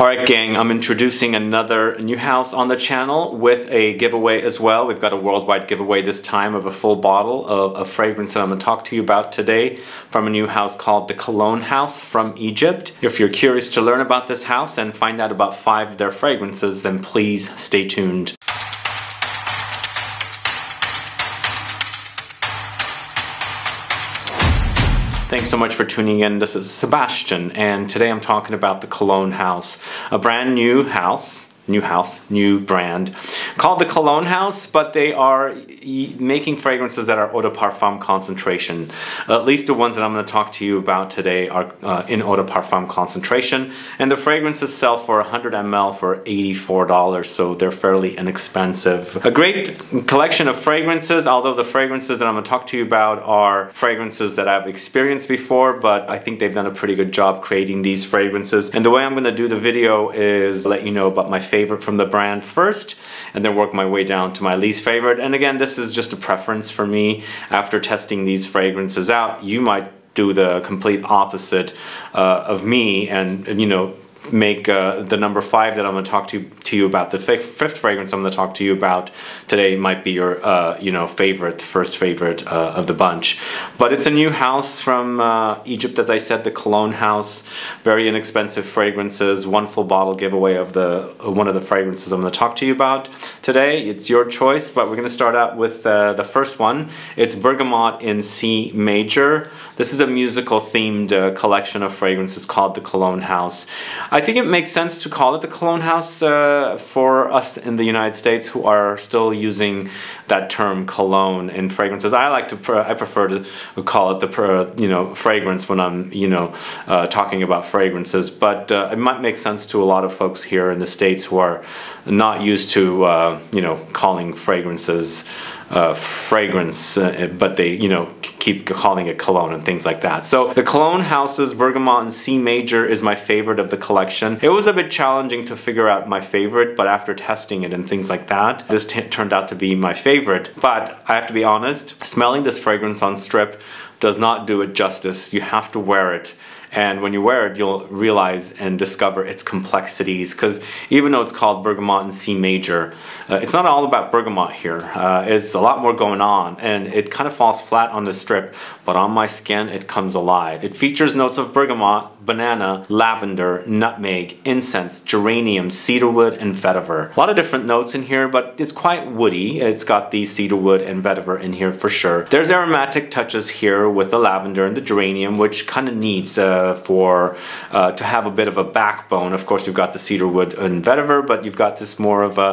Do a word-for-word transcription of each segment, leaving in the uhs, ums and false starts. Alright gang, I'm introducing another new house on the channel with a giveaway as well. We've got a worldwide giveaway this time of a full bottle of a fragrance that I'm going to talk to you about today from a new house called the Cologne House from Egypt. If you're curious to learn about this house and find out about five of their fragrances, then please stay tuned. Thanks so much for tuning in. This is Sebastian, and today I'm talking about the Cologne House, a brand new house. New house, new brand, called the Cologne House, but they are e making fragrances that are eau de parfum concentration. At least the ones that I'm going to talk to you about today are uh, in eau de parfum concentration, and the fragrances sell for one hundred milliliters for eighty-four dollars, so they're fairly inexpensive. A great collection of fragrances, although the fragrances that I'm going to talk to you about are fragrances that I've experienced before, but I think they've done a pretty good job creating these fragrances. And the way I'm going to do the video is let you know about my favorite favorite from the brand first, and then work my way down to my least favorite. And again, this is just a preference for me. After testing these fragrances out, you might do the complete opposite uh, of me and, and you know, make uh, the number five that I'm going to talk to to you about, the fifth fragrance I'm going to talk to you about today, might be your uh, you know favorite, first favorite uh, of the bunch. But it's a new house from uh, Egypt, as I said, the Cologne House. Very inexpensive fragrances. One full bottle giveaway of the uh, one of the fragrances I'm going to talk to you about today. It's your choice, but we're going to start out with uh, the first one. It's Bergamot in C Major. This is a musical themed uh, collection of fragrances called the Cologne House. I I think it makes sense to call it the Cologne House uh, for us in the United States who are still using that term cologne in fragrances. I like to, pre I prefer to call it the, per you know, fragrance when I'm, you know, uh, talking about fragrances. But uh, it might make sense to a lot of folks here in the States who are not used to, uh, you know, calling fragrances Uh, fragrance, uh, but they, you know, keep calling it cologne and things like that. So the Cologne House's Bergamot in C Major is my favorite of the collection. It was a bit challenging to figure out my favorite, but after testing it and things like that, this t turned out to be my favorite. But I have to be honest, smelling this fragrance on strip does not do it justice. You have to wear it. And when you wear it, you'll realize and discover its complexities, because even though it's called Bergamot in C Major, uh, it's not all about bergamot here. Uh, it's a lot more going on, and it kind of falls flat on the strip, but on my skin, it comes alive. It features notes of bergamot, banana, lavender, nutmeg, incense, geranium, cedarwood, and vetiver. A lot of different notes in here, but it's quite woody. It's got the cedarwood and vetiver in here for sure. There's aromatic touches here with the lavender and the geranium, which kind of needs uh, for uh, to have a bit of a backbone. Of course, you've got the cedarwood and vetiver, but you've got this more of a,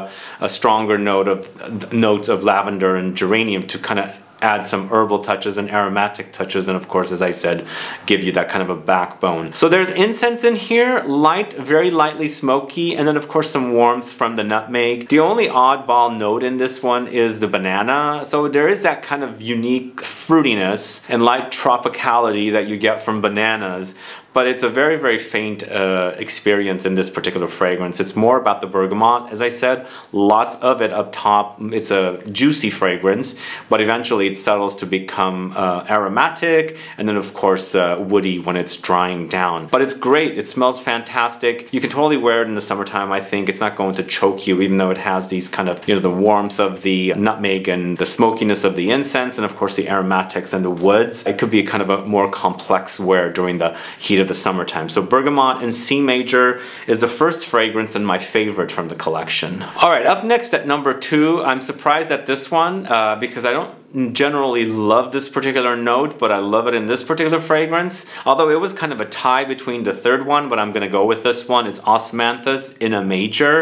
a stronger note of uh, notes of lavender and geranium to kind of add some herbal touches and aromatic touches, and of course, as I said, give you that kind of a backbone. So there's incense in here, light, very lightly smoky, and then of course some warmth from the nutmeg. The only oddball note in this one is the banana. So there is that kind of unique fruitiness and light tropicality that you get from bananas. But it's a very, very faint uh, experience in this particular fragrance. It's more about the bergamot, as I said, lots of it up top. It's a juicy fragrance, but eventually it settles to become uh, aromatic, and then of course uh, woody when it's drying down. But it's great, it smells fantastic. You can totally wear it in the summertime, I think. It's not going to choke you, even though it has these kind of, you know, the warmth of the nutmeg and the smokiness of the incense, and of course the aromatics and the woods. It could be kind of a more complex wear during the heat of the summertime. So Bergamot in C Major is the first fragrance and my favorite from the collection. All right, up next at number two, I'm surprised at this one uh, because I don't generally love this particular note, but I love it in this particular fragrance. Although it was kind of a tie between the third one, but I'm going to go with this one. It's Osmanthus in A Major.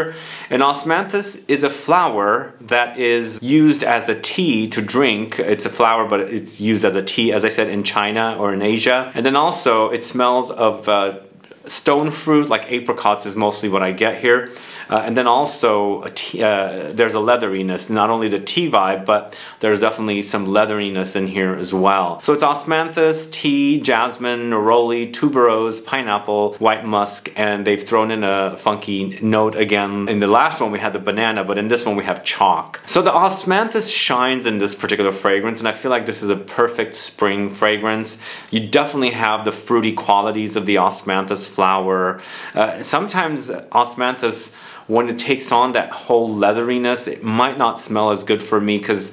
And Osmanthus is a flower that is used as a tea to drink. It's a flower, but it's used as a tea, as I said, in China or in Asia. And then also it smells of uh, stone fruit, like apricots is mostly what I get here. Uh, and then also a tea, uh, there's a leatheriness, not only the tea vibe, but there's definitely some leatheriness in here as well. So it's Osmanthus, tea, jasmine, neroli, tuberose, pineapple, white musk, and they've thrown in a funky note again. In the last one we had the banana, but in this one we have chalk. So the Osmanthus shines in this particular fragrance, and I feel like this is a perfect spring fragrance. You definitely have the fruity qualities of the Osmanthus flower. Uh, sometimes Osmanthus, when it takes on that whole leatheriness, it might not smell as good for me because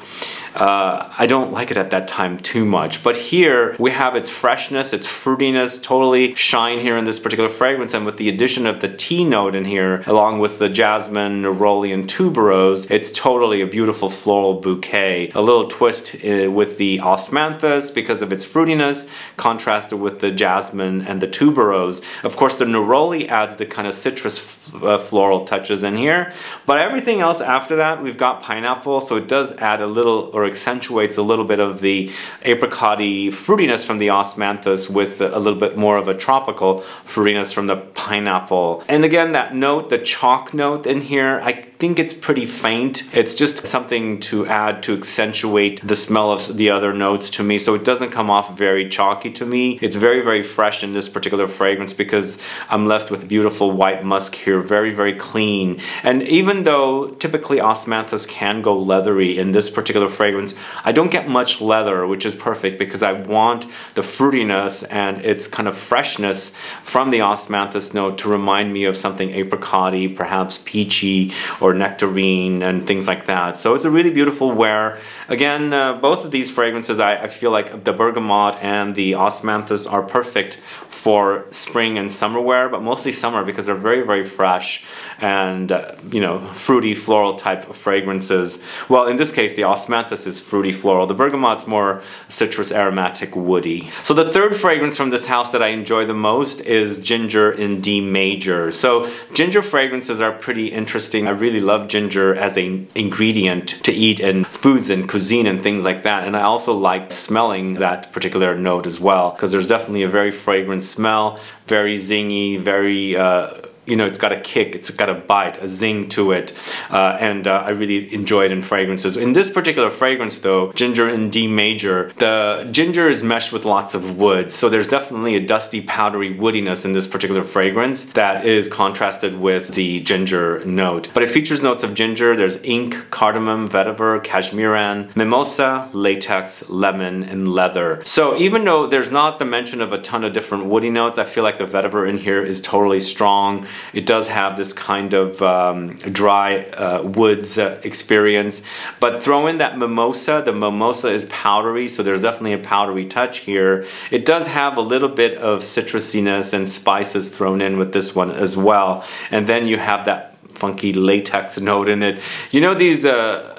uh, I don't like it at that time too much. But here we have its freshness, its fruitiness totally shine here in this particular fragrance, and with the addition of the tea note in here, along with the jasmine, neroli, and tuberose, it's totally a beautiful floral bouquet. A little twist uh, with the osmanthus because of its fruitiness, contrasted with the jasmine and the tuberose. Of course, the neroli adds the kind of citrus uh, floral touch in here, but everything else after that, we've got pineapple, so it does add a little or accentuates a little bit of the apricot-y fruitiness from the osmanthus with a little bit more of a tropical fruitiness from the pineapple. And again, that note, the chalk note in here, I think it's pretty faint. It's just something to add to accentuate the smell of the other notes to me, so it doesn't come off very chalky to me. It's very, very fresh in this particular fragrance because I'm left with beautiful white musk here, very, very clean. And even though typically osmanthus can go leathery, in this particular fragrance I don't get much leather, which is perfect because I want the fruitiness and its kind of freshness from the osmanthus note to remind me of something apricot-y, perhaps peachy or nectarine and things like that. So it's a really beautiful wear. Again, uh, both of these fragrances, I, I feel like the bergamot and the osmanthus are perfect for spring and summer wear, but mostly summer because they're very, very fresh and and uh, you know, fruity floral type of fragrances. Well, in this case the osmanthus is fruity floral, the bergamot's more citrus, aromatic, woody. So the third fragrance from this house that I enjoy the most is Ginger in D Major. So ginger fragrances are pretty interesting. I really love ginger as an ingredient to eat in foods and cuisine and things like that, and I also like smelling that particular note as well because there's definitely a very fragrant smell, very zingy, very uh, you know, it's got a kick, it's got a bite, a zing to it, uh, and uh, I really enjoy it in fragrances. In this particular fragrance though, Ginger in D Major, the ginger is meshed with lots of wood, so there's definitely a dusty, powdery woodiness in this particular fragrance that is contrasted with the ginger note. But it features notes of ginger, there's ink, cardamom, vetiver, cashmeran, mimosa, latex, lemon, and leather. So even though there's not the mention of a ton of different woody notes, I feel like the vetiver in here is totally strong. It does have this kind of um, dry uh, woods uh, experience, but throw in that mimosa. The mimosa is powdery, so there's definitely a powdery touch here. It does have a little bit of citrusiness and spices thrown in with this one as well. And then you have that funky latex note in it. You know, these uh,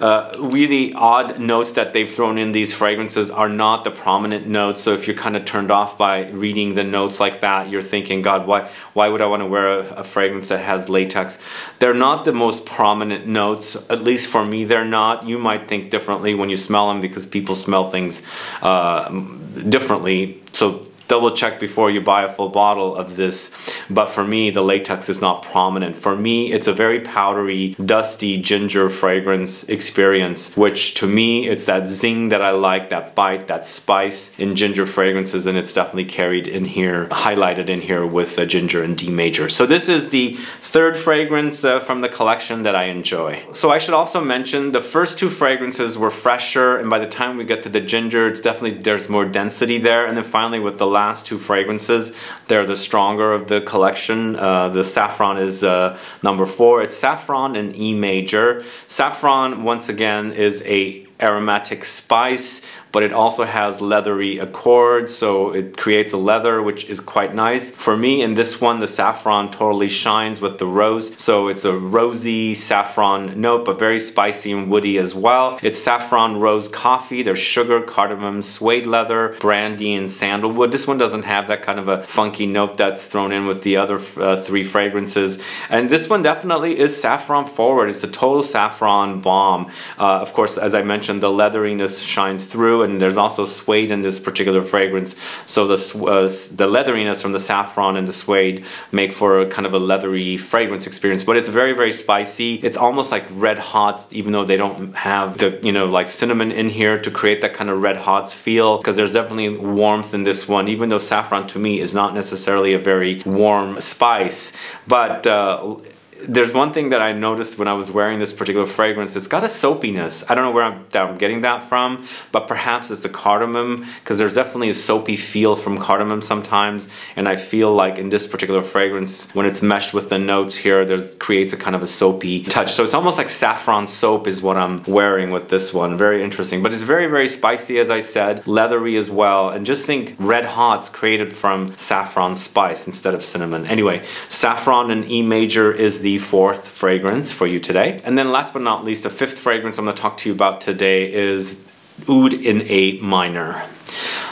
Uh, really odd notes that they've thrown in these fragrances are not the prominent notes, so if you're kind of turned off by reading the notes like that, you're thinking, God, why why would I want to wear a, a fragrance that has latex? They're not the most prominent notes, at least for me they're not. You might think differently when you smell them because people smell things uh, differently, so double check before you buy a full bottle of this. But for me, the latex is not prominent. For me, it's a very powdery, dusty ginger fragrance experience, which to me, it's that zing that I like, that bite, that spice in ginger fragrances, and it's definitely carried in here, highlighted in here with the Ginger in D Major. So this is the third fragrance uh, from the collection that I enjoy. So I should also mention the first two fragrances were fresher, and by the time we get to the ginger, it's definitely, there's more density there. And then finally with the last two fragrances, they're the stronger of the collection. Uh, the saffron is uh, number four. It's saffron in E Major. Saffron, once again, is a aromatic spice, but it also has leathery accords, so it creates a leather which is quite nice. For me in this one, the saffron totally shines with the rose, so it's a rosy saffron note, but very spicy and woody as well. It's saffron rose coffee, there's sugar, cardamom, suede leather, brandy, and sandalwood. This one doesn't have that kind of a funky note that's thrown in with the other uh, three fragrances, and this one definitely is saffron forward. It's a total saffron bomb. Uh, of course, as I mentioned, the leatheriness shines through, and there's also suede in this particular fragrance, so the, uh, the leatheriness from the saffron and the suede make for a kind of a leathery fragrance experience, but it's very, very spicy. It's almost like red hots, even though they don't have the, you know, like cinnamon in here to create that kind of red hots feel, because there's definitely warmth in this one, even though saffron to me is not necessarily a very warm spice. But uh, there's one thing that I noticed when I was wearing this particular fragrance. It's got a soapiness. I don't know where I'm, that I'm getting that from, but perhaps it's the cardamom, because there's definitely a soapy feel from cardamom sometimes. And I feel like in this particular fragrance, when it's meshed with the notes here, there's creates a kind of a soapy touch. So it's almost like saffron soap is what I'm wearing with this one. Very interesting, but it's very, very spicy, as I said, leathery as well. And just think red hots created from saffron spice instead of cinnamon. Anyway, Saffron in E Major is the The fourth fragrance for you today. And then last but not least, the fifth fragrance I'm going to talk to you about today is Oud in A Minor.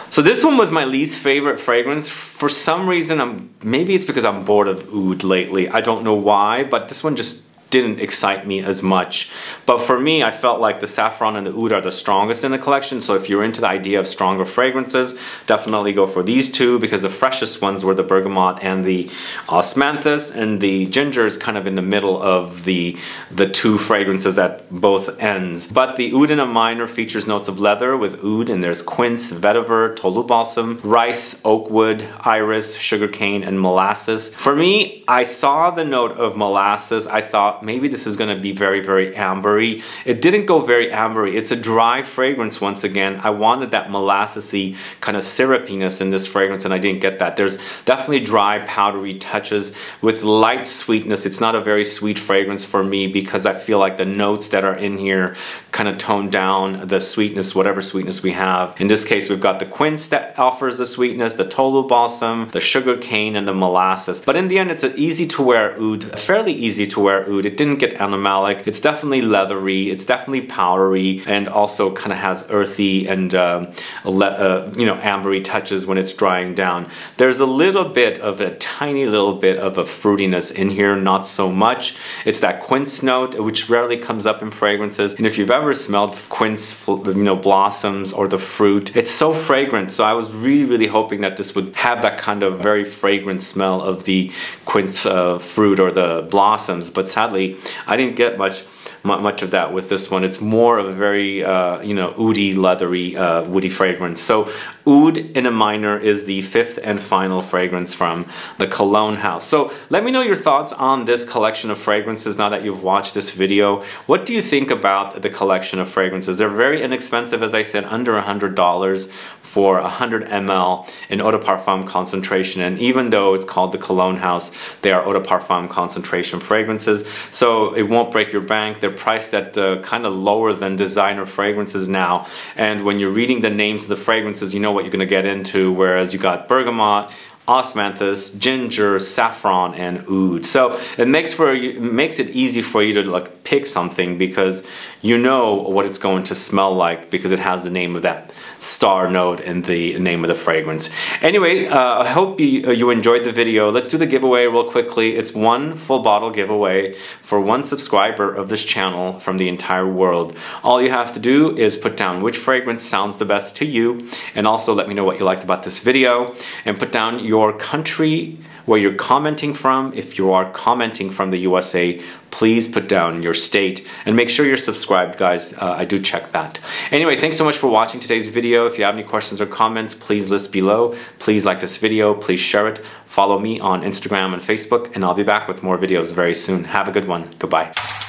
So this one was my least favorite fragrance. For some reason, I'm maybe it's because I'm bored of oud lately. I don't know why, but this one just didn't excite me as much. But for me, I felt like the saffron and the oud are the strongest in the collection. So if you're into the idea of stronger fragrances, definitely go for these two, because the freshest ones were the bergamot and the osmanthus, and the ginger is kind of in the middle of the the two fragrances at both ends. But the oud in A Minor features notes of leather with oud, and there's quince, vetiver, tolu balsam, rice, oakwood, iris, sugarcane, and molasses. For me, I saw the note of molasses. I thought maybe this is going to be very, very ambery. It didn't go very ambery. It's a dry fragrance once again. I wanted that molassesy kind of syrupiness in this fragrance, and I didn't get that. There's definitely dry, powdery touches with light sweetness. It's not a very sweet fragrance for me, because I feel like the notes that are in here kind of tone down the sweetness, whatever sweetness we have. In this case, we've got the quince that offers the sweetness, the tolu balsam, the sugar cane, and the molasses. But in the end, it's an easy to wear oud, fairly easy to wear oud. It didn't get animalic. It's definitely leathery. It's definitely powdery, and also kind of has earthy and uh, uh, you know, ambery touches when it's drying down. There's a little bit of a tiny little bit of a fruitiness in here, not so much. It's that quince note, which rarely comes up in fragrances. And if you've ever smelled quince, you know, blossoms or the fruit, it's so fragrant. So I was really, really hoping that this would have that kind of very fragrant smell of the quince uh, fruit or the blossoms, but sadly, I didn't get much much of that with this one. It's more of a very, uh, you know, oudy, leathery, uh, woody fragrance. So Oud in A Minor is the fifth and final fragrance from the Cologne House. So let me know your thoughts on this collection of fragrances now that you've watched this video. What do you think about the collection of fragrances? They're very inexpensive, as I said, under one hundred dollars for one hundred milliliters in Eau de Parfum concentration. And even though it's called the Cologne House, they are Eau de Parfum concentration fragrances. So it won't break your bank. They're priced at uh, kind of lower than designer fragrances now. And when you're reading the names of the fragrances, you know what you're going to get into, whereas you got bergamot, osmanthus, ginger, saffron, and oud. So it makes for it makes it easy for you to like pick something, because you know what it's going to smell like, because it has the name of that star note and the name of the fragrance. Anyway, uh, I hope you, you enjoyed the video. Let's do the giveaway real quickly. It's one full bottle giveaway for one subscriber of this channel from the entire world. All you have to do is put down which fragrance sounds the best to you, and also let me know what you liked about this video, and put down your Your country where you're commenting from. If you are commenting from the U S A, please put down your state, and make sure you're subscribed, guys. Uh, I do check that. Anyway, thanks so much for watching today's video. If you have any questions or comments, please list below. Please like this video. Please share it. Follow me on Instagram and Facebook, and I'll be back with more videos very soon. Have a good one. Goodbye.